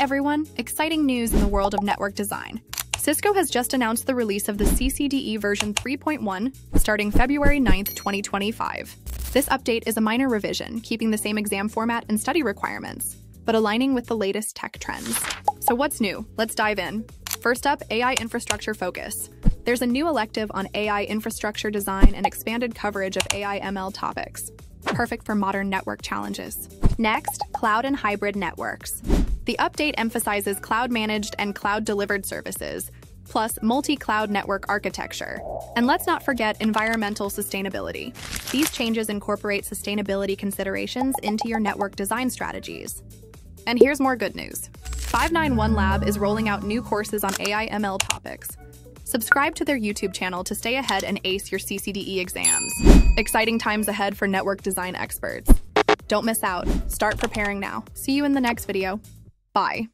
everyone, exciting news in the world of network design. Cisco has just announced the release of the CCDE version 3.1 starting February 9, 2025. This update is a minor revision, keeping the same exam format and study requirements, but aligning with the latest tech trends. So what's new? Let's dive in. First up, AI infrastructure focus. There's a new elective on AI infrastructure design and expanded coverage of AI/ML topics, perfect for modern network challenges. Next, cloud and hybrid networks. The update emphasizes cloud-managed and cloud-delivered services, plus multi-cloud network architecture. And let's not forget environmental sustainability. These changes incorporate sustainability considerations into your network design strategies. And here's more good news. 591 Lab is rolling out new courses on AI/ML topics. Subscribe to their YouTube channel to stay ahead and ace your CCDE exams. Exciting times ahead for network design experts. Don't miss out. Start preparing now. See you in the next video. Bye.